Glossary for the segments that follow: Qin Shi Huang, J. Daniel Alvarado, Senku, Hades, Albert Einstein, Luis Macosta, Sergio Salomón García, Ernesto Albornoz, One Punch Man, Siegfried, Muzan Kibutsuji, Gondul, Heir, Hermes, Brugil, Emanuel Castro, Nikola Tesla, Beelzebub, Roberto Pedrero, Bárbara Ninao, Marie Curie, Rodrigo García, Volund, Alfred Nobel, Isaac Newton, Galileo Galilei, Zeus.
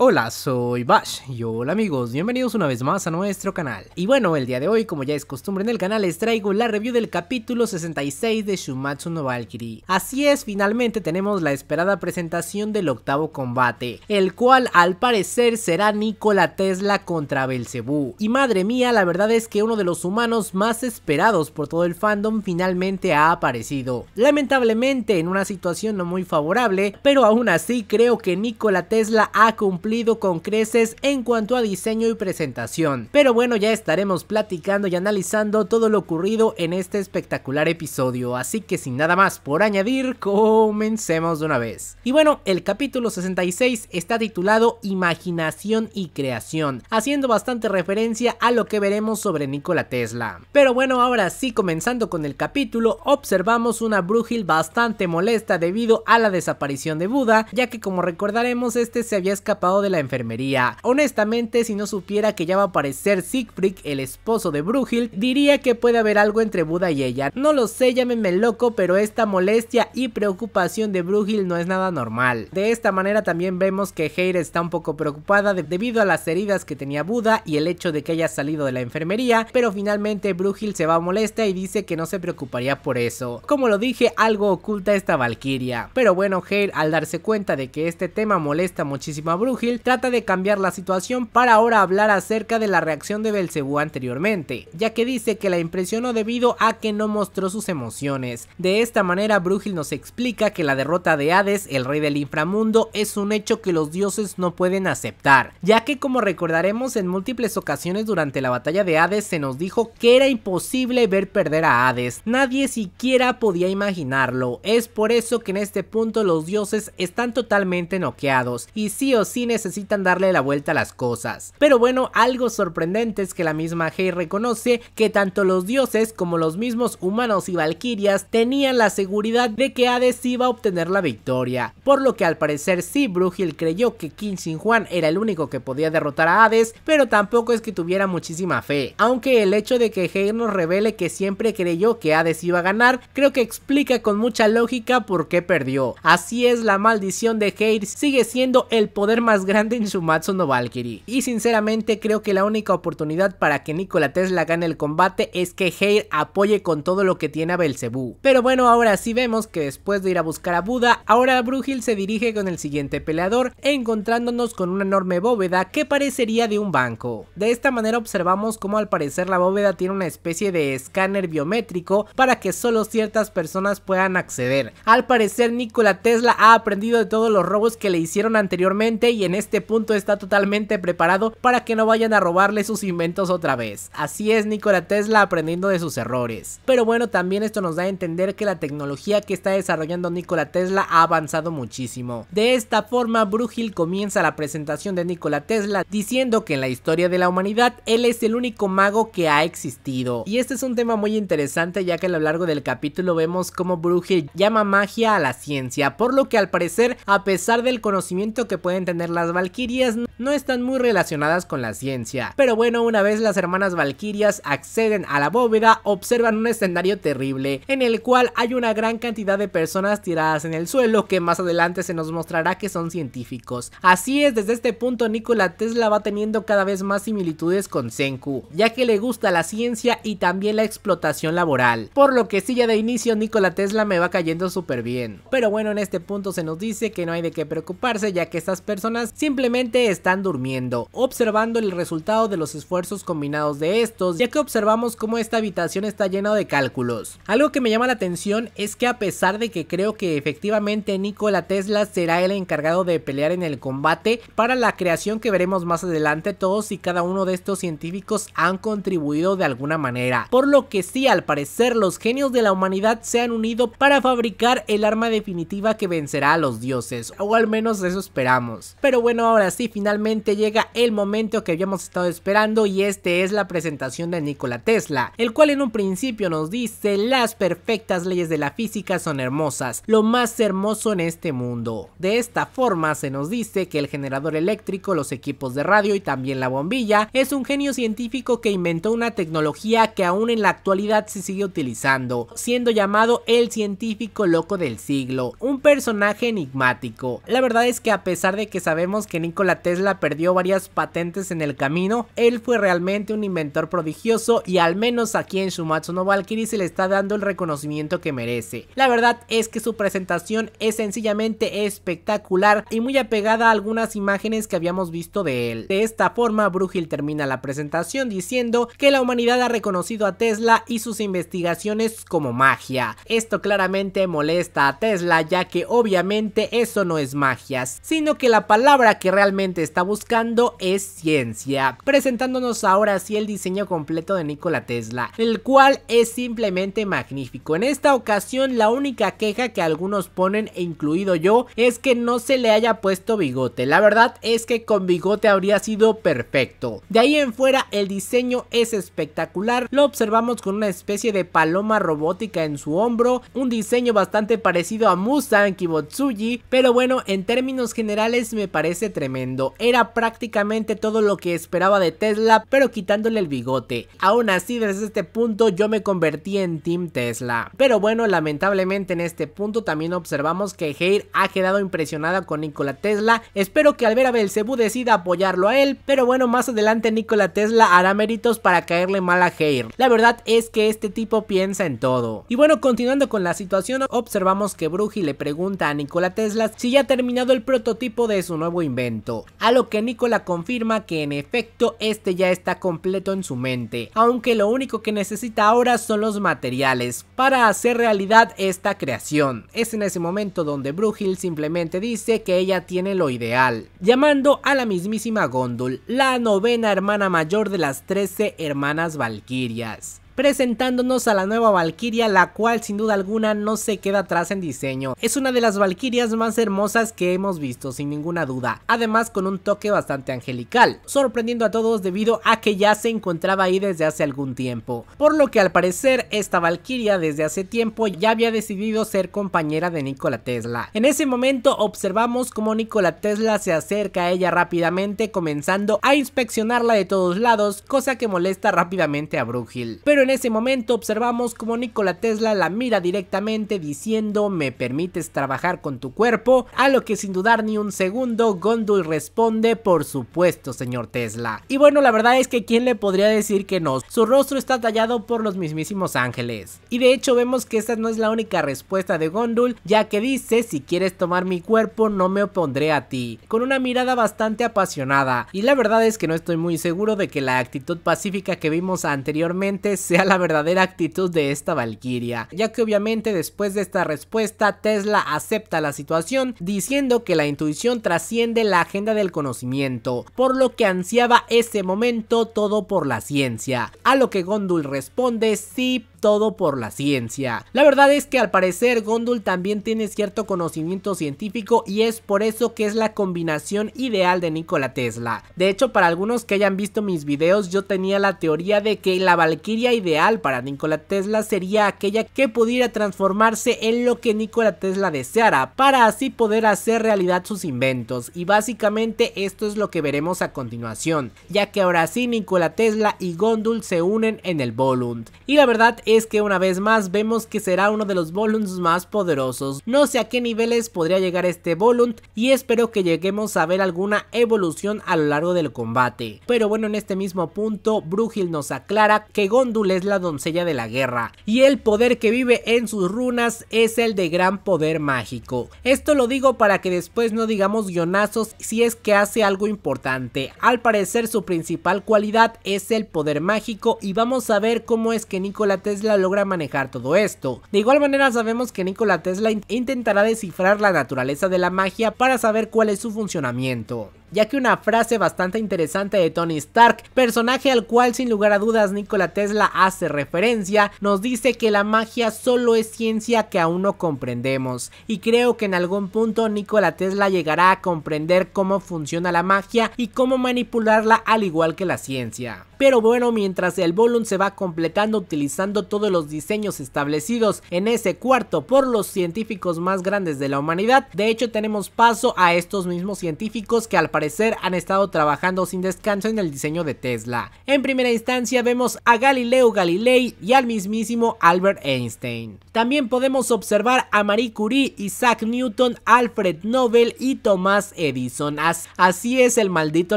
Hola, soy Bash y hola amigos, bienvenidos una vez más a nuestro canal. Y bueno, el día de hoy, como ya es costumbre en el canal, les traigo la review del capítulo 66 de Shuumatsu no Valkyrie. Así es, finalmente tenemos la esperada presentación del octavo combate, el cual al parecer será Nikola Tesla contra Beelzebub. Y madre mía, la verdad es que uno de los humanos más esperados por todo el fandom finalmente ha aparecido. Lamentablemente en una situación no muy favorable, pero aún así creo que Nikola Tesla ha cumplido con creces en cuanto a diseño y presentación. Pero bueno, ya estaremos platicando y analizando todo lo ocurrido en este espectacular episodio, así que sin nada más por añadir, comencemos de una vez. Y bueno, el capítulo 66 está titulado Imaginación y Creación, haciendo bastante referencia a lo que veremos sobre Nikola Tesla. Pero bueno, ahora sí, comenzando con el capítulo, observamos una Brugil bastante molesta debido a la desaparición de Buda, ya que como recordaremos este se había escapado de la enfermería. Honestamente, si no supiera que ya va a aparecer Siegfried, el esposo de Brugil, diría que puede haber algo entre Buda y ella. No lo sé, llámenme loco, pero esta molestia y preocupación de Brugil no es nada normal. De esta manera también vemos que Heir está un poco preocupada debido a las heridas que tenía Buda y el hecho de que haya salido de la enfermería, pero finalmente Brugil se va molesta y dice que no se preocuparía por eso. Como lo dije, algo oculta esta Valquiria. Pero bueno, Heir, al darse cuenta de que este tema molesta muchísimo a Brugil, trata de cambiar la situación para ahora hablar acerca de la reacción de Beelzebub anteriormente, ya que dice que la impresionó debido a que no mostró sus emociones. De esta manera Brugil nos explica que la derrota de Hades, el rey del inframundo, es un hecho que los dioses no pueden aceptar, ya que como recordaremos en múltiples ocasiones durante la batalla de Hades se nos dijo que era imposible ver perder a Hades, nadie siquiera podía imaginarlo. Es por eso que en este punto los dioses están totalmente noqueados y sí o sí necesitan darle la vuelta a las cosas. Pero bueno, algo sorprendente es que la misma Hei reconoce que tanto los dioses como los mismos humanos y valquirias tenían la seguridad de que Hades iba a obtener la victoria, por lo que al parecer sí, Brugil creyó que Qin Shi Huang era el único que podía derrotar a Hades, pero tampoco es que tuviera muchísima fe, aunque el hecho de que Hei nos revele que siempre creyó que Hades iba a ganar, creo que explica con mucha lógica por qué perdió. Así es, la maldición de Hei sigue siendo el poder más grande en Shuumatsu no Valkyrie, y sinceramente creo que la única oportunidad para que Nikola Tesla gane el combate es que Heir apoye con todo lo que tiene a Beelzebub. Pero bueno, ahora sí vemos que después de ir a buscar a Buda, ahora Brugil se dirige con el siguiente peleador, encontrándonos con una enorme bóveda que parecería de un banco. De esta manera observamos cómo al parecer la bóveda tiene una especie de escáner biométrico para que solo ciertas personas puedan acceder. Al parecer Nikola Tesla ha aprendido de todos los robos que le hicieron anteriormente y en este punto está totalmente preparado para que no vayan a robarle sus inventos otra vez. Así es, Nikola Tesla aprendiendo de sus errores. Pero bueno, también esto nos da a entender que la tecnología que está desarrollando Nikola Tesla ha avanzado muchísimo. De esta forma, Brugil comienza la presentación de Nikola Tesla diciendo que en la historia de la humanidad él es el único mago que ha existido. Y este es un tema muy interesante, ya que a lo largo del capítulo vemos cómo Brugil llama magia a la ciencia, por lo que al parecer, a pesar del conocimiento que pueden tener las valquirias, no están muy relacionadas con la ciencia. Pero bueno, una vez las hermanas valquirias acceden a la bóveda, observan un escenario terrible en el cual hay una gran cantidad de personas tiradas en el suelo, que más adelante se nos mostrará que son científicos. Así es, desde este punto Nikola Tesla va teniendo cada vez más similitudes con Senku, ya que le gusta la ciencia y también la explotación laboral, por lo que sí, ya de inicio Nikola Tesla me va cayendo súper bien. Pero bueno, en este punto se nos dice que no hay de qué preocuparse, ya que estas personas simplemente están durmiendo, observando el resultado de los esfuerzos combinados de estos, ya que observamos cómo esta habitación está llena de cálculos. Algo que me llama la atención es que a pesar de que creo que efectivamente Nikola Tesla será el encargado de pelear en el combate, para la creación que veremos más adelante todos y cada uno de estos científicos han contribuido de alguna manera, por lo que sí, al parecer los genios de la humanidad se han unido para fabricar el arma definitiva que vencerá a los dioses, o al menos eso esperamos. Pero Pero bueno, ahora sí, finalmente llega el momento que habíamos estado esperando, y este es la presentación de Nikola Tesla, el cual en un principio nos dice: las perfectas leyes de la física son hermosas, lo más hermoso en este mundo. De esta forma se nos dice que el generador eléctrico, los equipos de radio y también la bombilla es un genio científico que inventó una tecnología que aún en la actualidad se sigue utilizando, siendo llamado el científico loco del siglo, un personaje enigmático. La verdad es que a pesar de que sabemos que Nikola Tesla perdió varias patentes en el camino, él fue realmente un inventor prodigioso, y al menos aquí en Shuumatsu no Valkyrie se le está dando el reconocimiento que merece. La verdad es que su presentación es sencillamente espectacular y muy apegada a algunas imágenes que habíamos visto de él. De esta forma, Brugil termina la presentación diciendo que la humanidad ha reconocido a Tesla y sus investigaciones como magia. Esto claramente molesta a Tesla, ya que obviamente eso no es magia, sino que la palabra que realmente está buscando es ciencia. Presentándonos ahora sí el diseño completo de Nikola Tesla, el cual es simplemente magnífico. En esta ocasión, la única queja que algunos ponen, e incluido yo, es que no se le haya puesto bigote. La verdad es que con bigote habría sido perfecto. De ahí en fuera, el diseño es espectacular. Lo observamos con una especie de paloma robótica en su hombro, un diseño bastante parecido a Muzan Kibutsuji, pero bueno, en términos generales me parece tremendo. Era prácticamente todo lo que esperaba de Tesla, pero quitándole el bigote. Aún así, desde este punto yo me convertí en Team Tesla. Pero bueno, lamentablemente en este punto también observamos que Heir ha quedado impresionada con Nikola Tesla. Espero que al ver a Beelzebub decida apoyarlo a él, pero bueno, más adelante Nikola Tesla hará méritos para caerle mal a Heir. La verdad es que este tipo piensa en todo. Y bueno, continuando con la situación, observamos que Brugil le pregunta a Nikola Tesla si ya ha terminado el prototipo de su nuevo invento, a lo que Nikola confirma que en efecto este ya está completo en su mente, aunque lo único que necesita ahora son los materiales para hacer realidad esta creación. Es en ese momento donde Brugil simplemente dice que ella tiene lo ideal, llamando a la mismísima Gondul, la novena hermana mayor de las 13 hermanas valquirias, presentándonos a la nueva valquiria, la cual sin duda alguna no se queda atrás en diseño. Es una de las valquirias más hermosas que hemos visto, sin ninguna duda, además con un toque bastante angelical, sorprendiendo a todos debido a que ya se encontraba ahí desde hace algún tiempo, por lo que al parecer esta valquiria desde hace tiempo ya había decidido ser compañera de Nikola Tesla. En ese momento observamos como Nikola Tesla se acerca a ella rápidamente, comenzando a inspeccionarla de todos lados, cosa que molesta rápidamente a Brugil. Pero en ese momento observamos como Nikola Tesla la mira directamente diciendo: ¿me permites trabajar con tu cuerpo? A lo que sin dudar ni un segundo Gondul responde: por supuesto, señor Tesla. Y bueno, la verdad es que ¿quién le podría decir que no? Su rostro está tallado por los mismísimos ángeles. Y de hecho vemos que esa no es la única respuesta de Gondul, ya que dice: si quieres tomar mi cuerpo no me opondré a ti, con una mirada bastante apasionada. Y la verdad es que no estoy muy seguro de que la actitud pacífica que vimos anteriormente sea la verdadera actitud de esta valquiria, ya que obviamente después de esta respuesta Tesla acepta la situación, diciendo que la intuición trasciende la agenda del conocimiento, por lo que ansiaba ese momento todo por la ciencia, a lo que Gondul responde: sí, todo por la ciencia. La verdad es que al parecer Gondul también tiene cierto conocimiento científico, y es por eso que es la combinación ideal de Nikola Tesla. De hecho, para algunos que hayan visto mis videos, yo tenía la teoría de que la valquiria ideal para Nikola Tesla sería aquella que pudiera transformarse en lo que Nikola Tesla deseara, para así poder hacer realidad sus inventos. Y básicamente esto es lo que veremos a continuación, ya que ahora sí Nikola Tesla y Gondul se unen en el Volund. Y la verdad es que una vez más vemos que será uno de los Volunds más poderosos. No sé a qué niveles podría llegar este Volund, y espero que lleguemos a ver alguna evolución a lo largo del combate. Pero bueno, en este mismo punto Brugil nos aclara que Gondul es la doncella de la guerra, y el poder que vive en sus runas es el de gran poder mágico. Esto lo digo para que después no digamos guionazos si es que hace algo importante. Al parecer su principal cualidad es el poder mágico, y vamos a ver cómo es que Nikola Tesla logra manejar todo esto. De igual manera sabemos que Nikola Tesla intentará descifrar la naturaleza de la magia para saber cuál es su funcionamiento. ya que una frase bastante interesante de Tony Stark, personaje al cual sin lugar a dudas Nikola Tesla hace referencia, nos dice que la magia solo es ciencia que aún no comprendemos, y creo que en algún punto Nikola Tesla llegará a comprender cómo funciona la magia y cómo manipularla al igual que la ciencia. Pero bueno, mientras el volumen se va completando utilizando todos los diseños establecidos en ese cuarto por los científicos más grandes de la humanidad, de hecho tenemos paso a estos mismos científicos que al parecer han estado trabajando sin descanso en el diseño de Tesla. En primera instancia vemos a Galileo Galilei y al mismísimo Albert Einstein. También podemos observar a Marie Curie, Isaac Newton, Alfred Nobel y Thomas Edison. Así es el maldito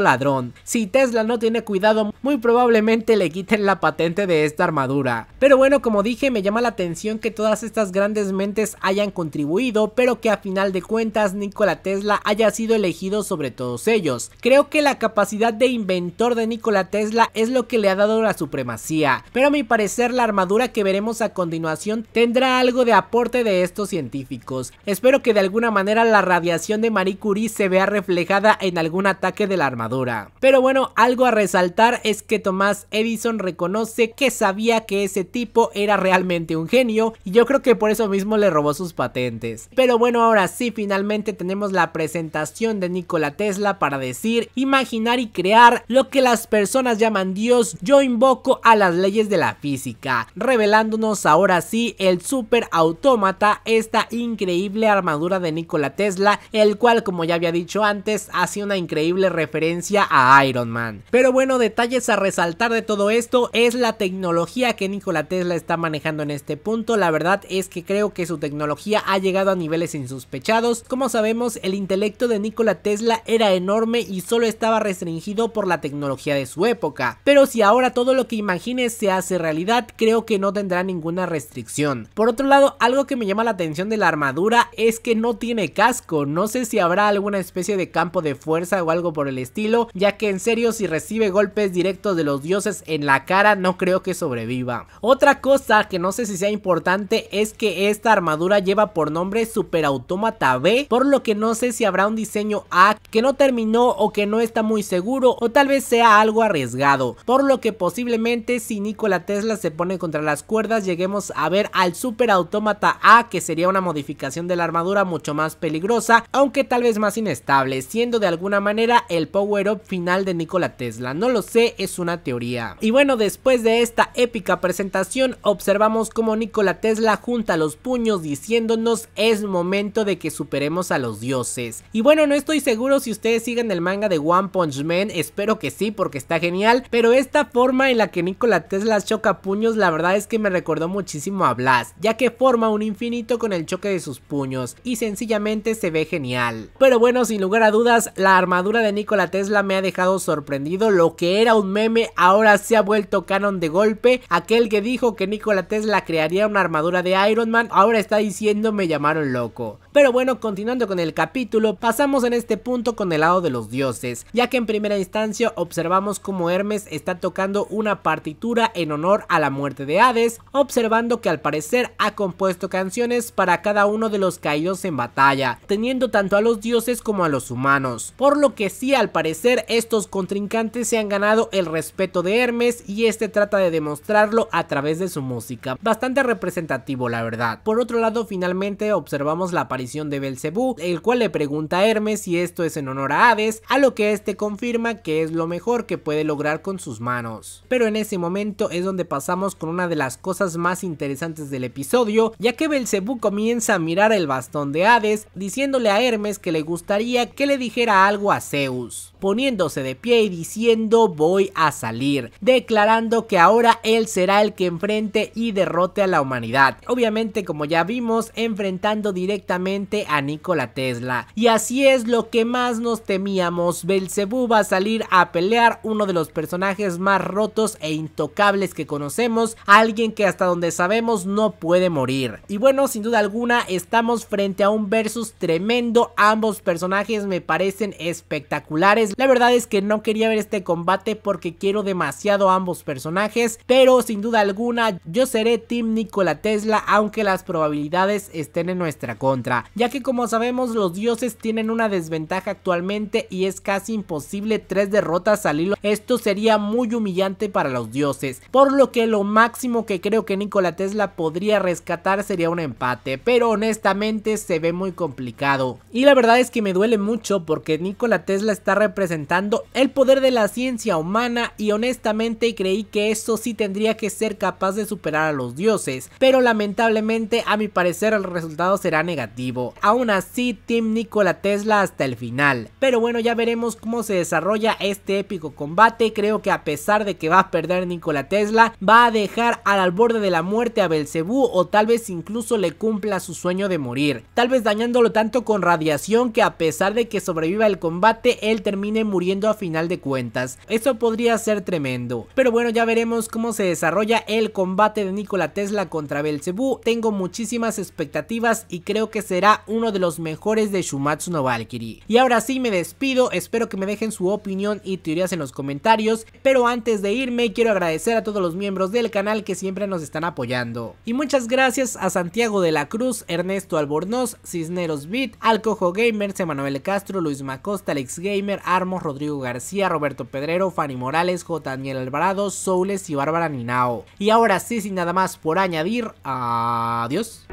ladrón. Si Tesla no tiene cuidado, muy probablemente le quiten la patente de esta armadura. Pero bueno, como dije, me llama la atención que todas estas grandes mentes hayan contribuido, pero que a final de cuentas Nikola Tesla haya sido elegido sobre todos ellos. Creo que la capacidad de inventor de Nikola Tesla es lo que le ha dado la supremacía, pero a mi parecer la armadura que veremos a continuación tendrá algo de aporte de estos científicos. Espero que de alguna manera la radiación de Marie Curie se vea reflejada en algún ataque de la armadura. Pero bueno, algo a resaltar es que Thomas Edison reconoce que sabía que ese tipo era realmente un genio, y yo creo que por eso mismo le robó sus patentes. Pero bueno, ahora sí, finalmente tenemos la presentación de Nikola Tesla para decir, imaginar y crear lo que las personas llaman Dios, yo invoco a las leyes de la física, revelándonos ahora sí el super autómata, esta increíble armadura de Nikola Tesla, el cual, como ya había dicho antes, hace una increíble referencia a Iron Man. Pero bueno, detalles a resaltar de todo esto es la tecnología que Nikola Tesla está manejando en este punto. La verdad es que creo que su tecnología ha llegado a niveles insospechados. Como sabemos, el intelecto de Nikola Tesla era enorme y solo estaba restringido por la tecnología de su época, pero si ahora todo lo que imagines se hace realidad, creo que no tendrá ninguna restricción. Por otro lado, algo que me llama la atención de la armadura es que no tiene casco. No sé si habrá alguna especie de campo de fuerza o algo por el estilo, ya que en serio, si recibe golpes directos de los dioses en la cara, no creo que sobreviva. Otra cosa que no sé si sea importante es que esta armadura lleva por nombre Super Autómata B, por lo que no sé si habrá un diseño A que no terminó o que no está muy seguro, o tal vez sea algo arriesgado, por lo que posiblemente si Nikola Tesla se pone contra las cuerdas lleguemos a ver al Super Autómata A, que sería una modificación de la armadura mucho más peligrosa, aunque tal vez más inestable, siendo de alguna manera el power up final de Nikola Tesla. No lo sé, es una teoría. Y bueno, después de esta épica presentación observamos como Nikola Tesla junta los puños diciéndonos, es momento de que superemos a los dioses. Y bueno, no estoy seguro si ustedes siguen el manga de One Punch Man, espero que sí porque está genial, pero esta forma en la que Nikola Tesla choca puños, la verdad es que me recordó muchísimo a Blast, ya que forma un infinito con el choque de sus puños y sencillamente se ve genial. Pero bueno, sin lugar a dudas, la armadura de Nikola Tesla me ha dejado sorprendido. Lo que era un meme ahora se ha vuelto canon de golpe. Aquel que dijo que Nikola Tesla crearía una armadura de Iron Man ahora está diciendo, me llamaron loco. Pero bueno, continuando con el capítulo, pasamos en este punto con el lado de los dioses, ya que en primera instancia observamos como Hermes está tocando una partitura en honor a la muerte de Hades, observando que al parecer ha compuesto canciones para cada uno de los caídos en batalla, teniendo tanto a los dioses como a los humanos, por lo que sí, al parecer estos contrincantes se han ganado el respeto de Hermes y este trata de demostrarlo a través de su música. Bastante representativo, la verdad. Por otro lado, finalmente observamos la aparición de Beelzebub, el cual le pregunta a Hermes si esto es en honor a Hades, a lo que este confirma que es lo mejor que puede lograr con sus manos. Pero en ese momento es donde pasamos con una de las cosas más interesantes del episodio, ya que Beelzebub comienza a mirar el bastón de Hades, diciéndole a Hermes que le gustaría que le dijera algo a Zeus, poniéndose de pie y diciendo, voy a salir, declarando que ahora él será el que enfrente y derrote a la humanidad, obviamente como ya vimos, enfrentando directamente a Nikola Tesla. Y así es lo que más nos temíamos, Beelzebub va a salir a pelear, uno de los personajes más rotos e intocables que conocemos, alguien que hasta donde sabemos no puede morir. Y bueno, sin duda alguna estamos frente a un versus tremendo, ambos personajes me parecen espectaculares. La verdad es que no quería ver este combate porque quiero demasiado a ambos personajes, pero sin duda alguna yo seré Team Nikola Tesla, aunque las probabilidades estén en nuestra contra, ya que como sabemos los dioses tienen una desventaja actualmente y es casi imposible 3 derrotas al hilo. Esto sería muy humillante para los dioses, por lo que lo máximo que creo que Nikola Tesla podría rescatar sería un empate, pero honestamente se ve muy complicado. Y la verdad es que me duele mucho porque Nikola Tesla está representando el poder de la ciencia humana y honestamente creí que eso sí tendría que ser capaz de superar a los dioses, pero lamentablemente a mi parecer el resultado será negativo. Aún así, Team Nikola Tesla hasta el final. Pero bueno, ya veremos cómo se desarrolla este épico combate. Creo que a pesar de que va a perder Nikola Tesla, va a dejar al borde de la muerte a Beelzebub, o tal vez incluso le cumpla su sueño de morir, tal vez dañándolo tanto con radiación que a pesar de que sobreviva el combate, él termine muriendo a final de cuentas. Eso podría ser tremendo, pero bueno, ya veremos cómo se desarrolla el combate de Nikola Tesla contra Beelzebub. Tengo muchísimas expectativas y creo que será uno de los mejores de Shuumatsu no Valkyrie. Y ahora sí me despido, espero que me dejen su opinión y teorías en los comentarios, pero antes de irme quiero agradecer a todos los miembros del canal que siempre nos están apoyando. Y muchas gracias a Santiago de la Cruz, Ernesto Albornoz, Cisneros Beat, Alcojo Gamers, Emanuel Castro, Luis Macosta, Alex Gamer, Armos, Rodrigo García, Roberto Pedrero, Fanny Morales, J. Daniel Alvarado, Soules y Bárbara Ninao. Y ahora sí, sin nada más por añadir, adiós.